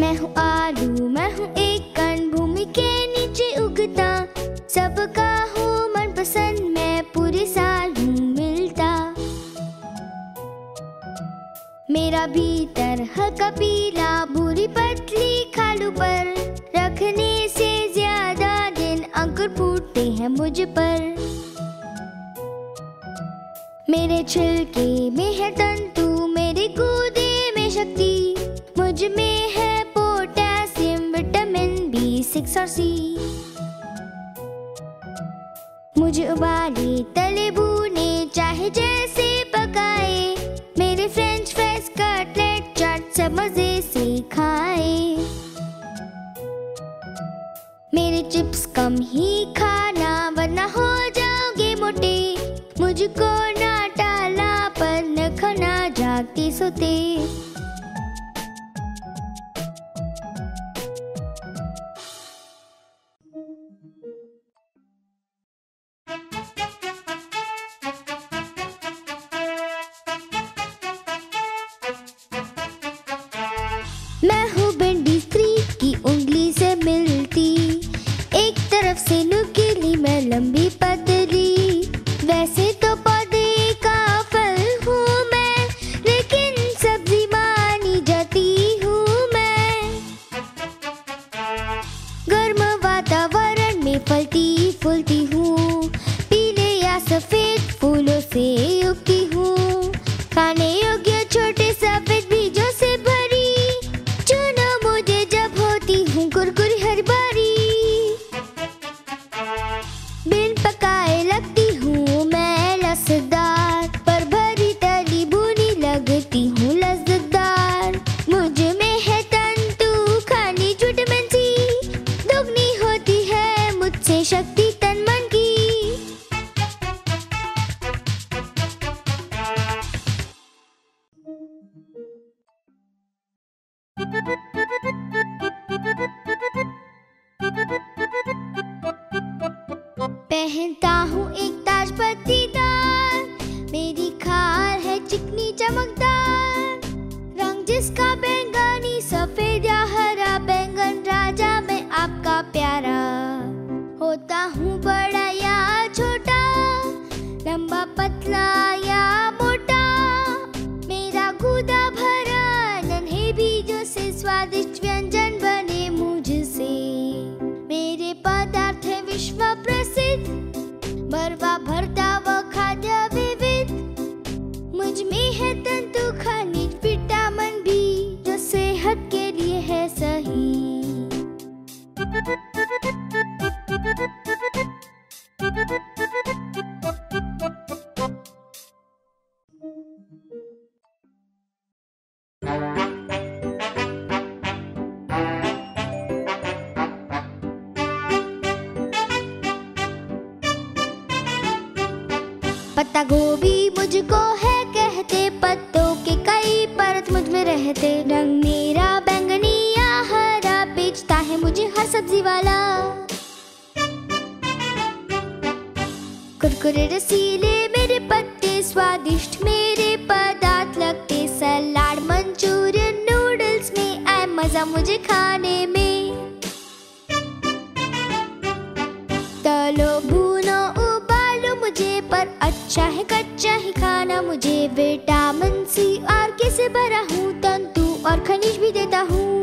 मैं हूँ आलू, मैं हूँ एक कण भूमि के नीचे उगता, सबका हूँ मनपसंद, मैं पूरे साल हूँ मिलता। मेरा भीतर हल्का पीला, भूरी पतली खालों पर रखने से ज्यादा दिन अंकुर फूटते हैं मुझ पर। मेरे छिलके में है तंतु, मेरे गूदे में शक्ति, मुझ में है पोटेशियम, विटामिन B6 और C। मुझे उबाले, तले, भूने, चाहे जैसे पकाए, मेरे फ्रेंच फ्राइज, कटलेट, चाट सब मजे से खाए। मेरे चिप्स कम ही खाना, वरना हो जाओगे मोटे, मुझको ना टाला पर न खाना जागते सोते। पत्ता गोभी मुझको है कहते, पत्तों के कई परत मुझ में रहते, रंग मेरा बैंगनी या हरा, बेचता है मुझे हर सब्जी वाला। कुरकुरे रसीले मेरे पत्ते, स्वादिष्ट मेरे पदार्थ लगते, सलाद, मंचूरियन, नूडल्स में आए मजा मुझे खाने में। तलो, भूनो, मुझे पर अच्छा है कच्चा ही खाना, मुझे विटामिन C और के से भरा हूँ, तंतु और खनिज भी देता हूँ।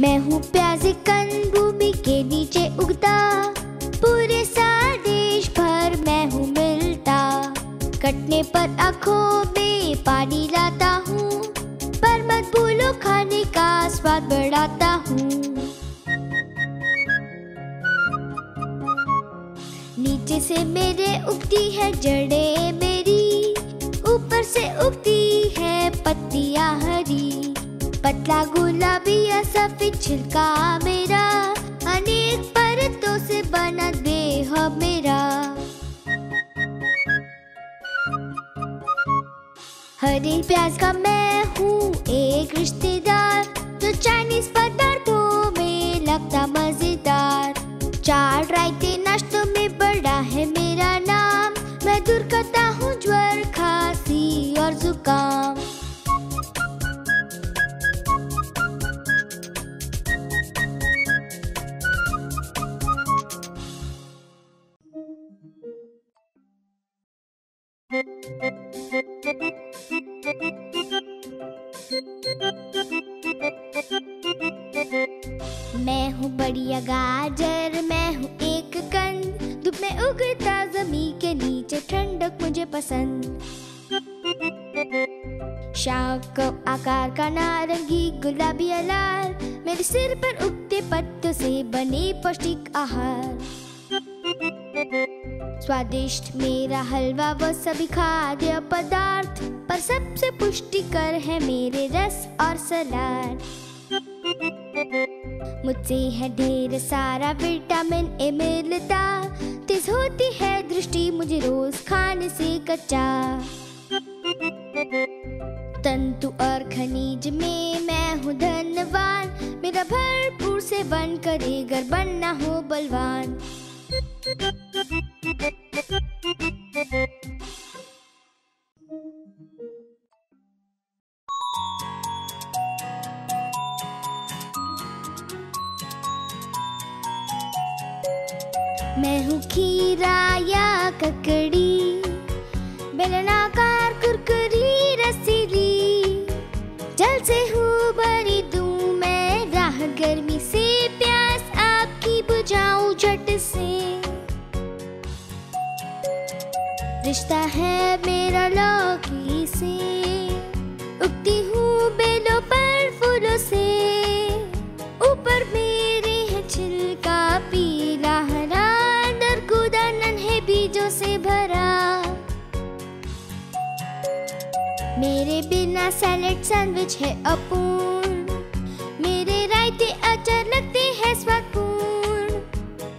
मैं हूँ प्याज, कण भूमि के नीचे उगता, पूरे साल देश भर मैं हूँ मिलता, कटने पर आँखों में पानी लाता हूँ, पर मत भूलो खाने का स्वाद बढ़ाता हूँ। नीचे से मेरे उगती है जड़ें मेरी, ऊपर से उगती है पत्तियाँ हरी, पतला गुलाबी या सफेद छिलका मेरा, अनेक परतों बना दे हो मेरा। हरी प्याज का मैं हूँ एक रिश्तेदार, जो चाइनीज पदार्थों में लगता मजेदार। चार रायते नाश्तों में बड़ा है मेरा नाम, मैं दूर करता हूँ ज्वर खांसी और जुकाम। मैं हूँ बढ़िया गाजर, मैं हूँ एक कंद, धूप में उगता जमीन के नीचे, ठंडक मुझे पसंद। शाख आकार का नारंगी गुलाबी अलाल, मेरे सिर पर उगते पत्तों से बने पौष्टिक आहार। स्वादिष्ट मेरा हलवा वो सभी खाद्य पदार्थ, पर सबसे पुष्टिकर है मेरे रस और सलाद। मुझसे है ढेर सारा विटामिन ए मिलता, तेज होती है दृष्टि मुझे रोज खाने से कच्चा। तंतु और खनिज में मैं हूँ धनवान, मेरा भरपूर सेवन करेगा बनना हो बलवान। मैं हूँ खीरा या ककड़ी, बेलनाकार कुरकुरी रसीली, जल से हूँ भरी दूँ मैं राह गर्मी से, प्यास आपकी बुझाऊँ झट से। रिश्ता है मेरा लौकी से, उगती हूँ बेलों पर फूलों से, ऊपर मेरे है छिलका पीला हरा, अंदर गुदा नन्हे बीजों से भरा। मेरे बिना सैलेड सैंडविच है अपूर्ण, मेरे रायते अचार लगते हैं स्वादपूर्ण।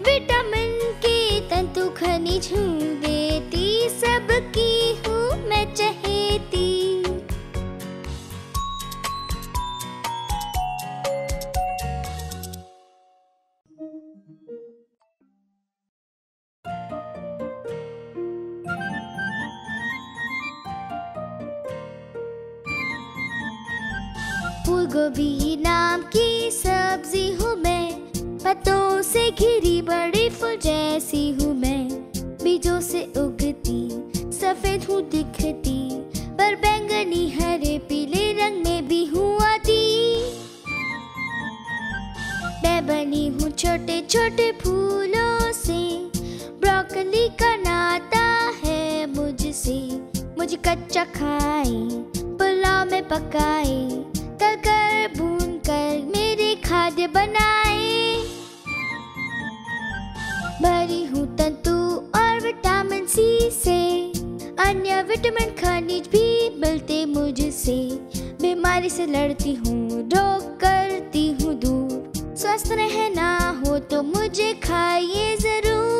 विटामिन के तंतु खनिज हूँ देती, सबकी हूँ मैं चहेती। फूल गोभी नाम की सब्जी हूँ मैं, पत्तों से घिरी बड़ी फूल जैसी हूँ मैं। बीजों से उगती सफेद हूँ दिखती, पर बैंगनी हरे पीले रंग में भी हूँ आती। मैं बनी हूँ छोटे छोटे फूलों से, ब्रोकली का नाता है मुझसे। मुझे कच्चा खाए पुलाव में पकाए, तलकर भून कर मेरे खाद्य बनाए। भरी हूँ तंतु और विटामिन सी से, अन्य विटामिन खनिज भी मिलते मुझसे। बीमारी से लड़ती हूँ रोग करती हूँ दूर, स्वस्थ रहना हो तो मुझे खाइए जरूर।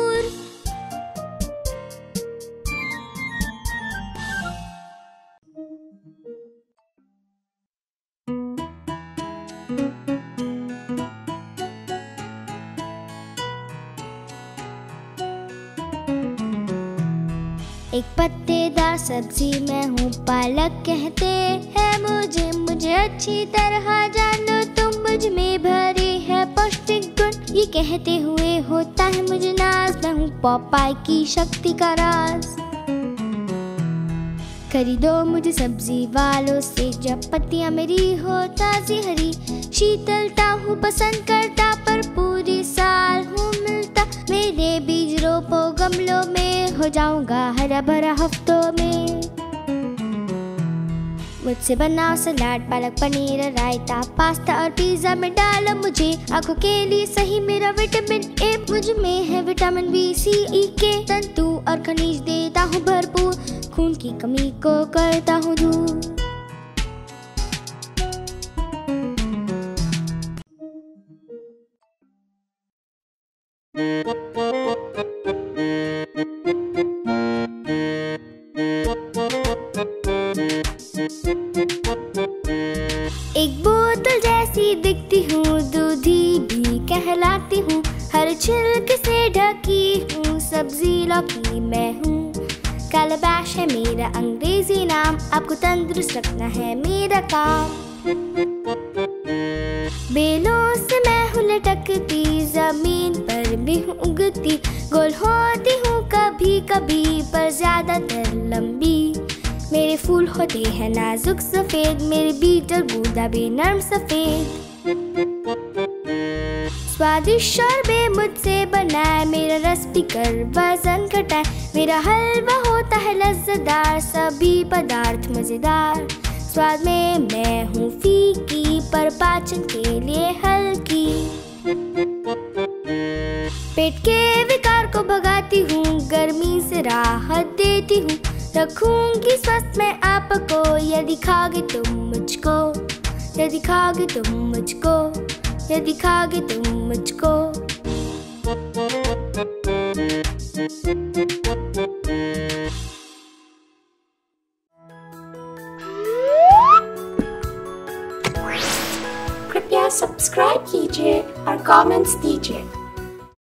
एक पत्तेदार सब्जी मैं हूँ पालक कहते हैं मुझे। मुझे अच्छी तरह जानो तुम, मुझ में भरे है पौष्टिक गुण, ये कहते हुए होता है मुझे नाज। मैं हूँ पॉपाई की शक्ति का राज। खरीदो मुझे सब्जी वालों से, जब पत्तियाँ मेरी हो ताजी हरी। शीतलता हूँ पसंद करता, पर पूरी साल हूँ मिलता। मेरे बीज रोपो गमलों में, हो जाऊंगा हरा भरा हफ्तों में। मुझसे बनाओ सलाद पालक पनीर रायता, पास्ता और पिज्जा में डालो मुझे। आंखों के लिए सही मेरा विटामिन ए, मुझ में है विटामिन बी सी ई के। तंतु और खनिज देता हूँ भरपूर, खून की कमी को करता हूँ दूर। दूधी भी कहलाती हूँ, हर छिलक से ढकी हूँ सब्जी लौकी मैं हूँ। कलबैश है मेरा अंग्रेजी नाम, आपको तंदुरुस्त रखना है मेरा काम। बेलों से मैं हूँ लटकती, जमीन पर भी हूँ उगती, गोल होती हूँ कभी कभी पर ज्यादातर लंबी। मेरे फूल होते हैं नाजुक सफेद, मेरे बीज और गूदा भी नर्म सफेद। स्वादिष्ट शरबत मुझसे बनाए, मेरा रस पीकर वजन घटाए, मेरा हलवा होता है लज्जतदार, सभी पदार्थ मजेदार। स्वाद में मैं हूँ फीकी पर पाचन के लिए हल्की। पेट के विकार को भगाती हूँ, गर्मी से राहत देती हूँ, रखूंगी स्वस्थ मैं आपको यदि खाओगे तुम मुझको, यदि खाओगे तुम मुझको, यदि खाओगे तुम मुझको। कृपया सब्सक्राइब कीजिए और कमेंट्स दीजिए।